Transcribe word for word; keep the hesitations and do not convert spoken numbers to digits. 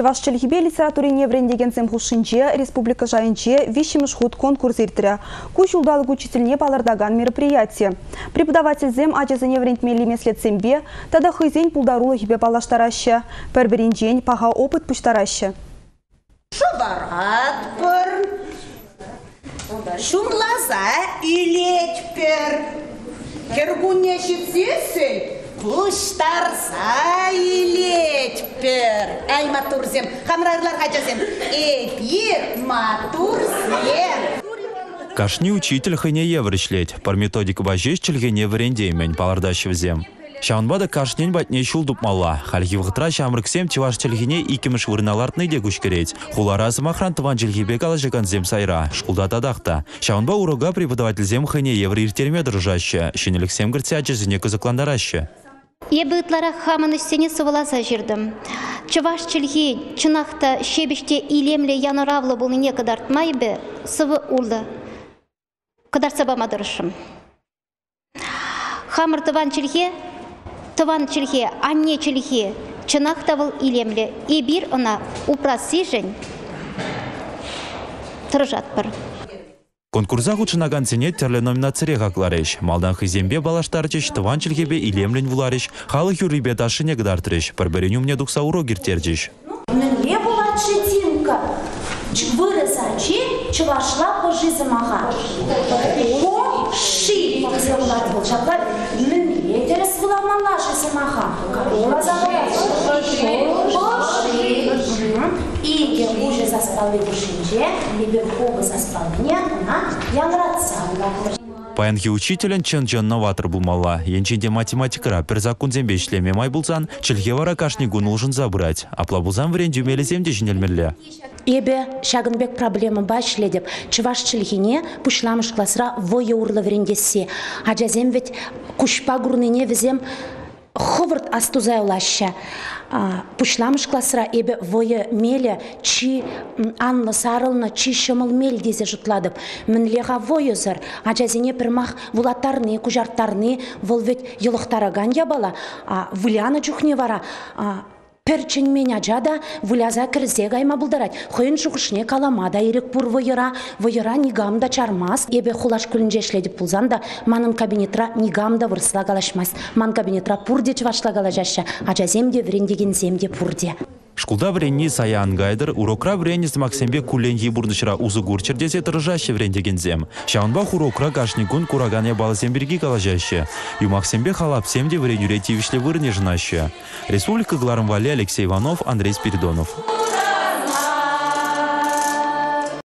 Чевашчелхибе литературе неврендегенцем хушинче, республика жайнче, вещимыш худ конкурс иртре. Кучулдал учительне палардаган мероприятие. Преподаватель зем ачезы неврендмели меслецембе, тогда хызень пулдарула хибе палаштараща. Перберинчень паха опыт пуштараща. Шабарат пыр, шумлаза илеть пер, кергунешит сесень, пуштарса илеть пер. Ай, матурзем, хамрарлар хачасем, эй, пир, матурзем. Кашни учитель хыне евречлеть, пар методик бажешчель хыне врендеймень, палардащев зем. Шаунбада кашнень батне шулдупмала, хальхивхтра шамрксем чеваш тельхине и кимыш вырналартный дегушкереть, хуларазм охран тванчельхибе калажикан зем сайра, шкулда тадахта. Шаунба урога преподаватель зем хане еврир терме дрожаще, щенелексем грцяче зенеку закландараще. Я бы тлара хаманы сенесу волоса жирдым. Чеваш тельхи чынахта щебеште и лемле яноравла был некадарт майбе сывы улда. Кадар сабама дырышым. Хамыр тванчельхе Тыван чельхе, анне чельхе, чынах тавыл илемле, и бир она упраси жень, тыржат пар. Конкурса хучынаган сенет терле номинацирех аклареш. Малдан хызембе балаштарчеш, тыван чельхебе илемлен вулареш, халы хюррибе ташы негдартреш, парбереню мне духса урогир терчеш. Мне была четинка, вырезачи, чевашла пожи замага. Поши, замлад был шаплад, Паянхи учителен чынжан новатор булмала. Енченде математикара перзакун зембешлеме май булсан, чельхевара кашнигун нужен забрать. Апла булсан вренде умели земде жинельмерле. Эбе шагынбек проблема башледеп, чеваш чельхине пушламыш класра вое урла врендесе. Аджазем ведь кушпагурныне везем ховард астузай улаща. Пушламыш класра эбе вое меле, чи анла сарылна, чи шымыл мел дезе жұтладып. Мінлеға вое зыр, ажазене пірмақ вулаттарны, кужарттарны, вол вет елықтараган ябала, вуляны жүхне вара. Перчень меня джада, вуляза кірзе гайма бұлдарад. Хойын жуғышне каламада ерек бұр войыра, войыра негамда чармас. Ебе хулаш күлінже шледіп пулзанда, манын кабинетра негамда вырсыла калашмас. Ман кабинетра пурде чывашла калажаша, ажа земде врендеген земде пурде. Шкулда вренни саян гайдер, урокра вреннист максимбе куленьи бурнышра узугурчердесе тыржаще врендеген зем. Шаунбах урокра кашнигун курагане балземберги калажаще. И максимбе халап семде вренюретивишле вырнежнаще. Республика Гларамвали, Алексей Иванов, Андрей Спиридонов.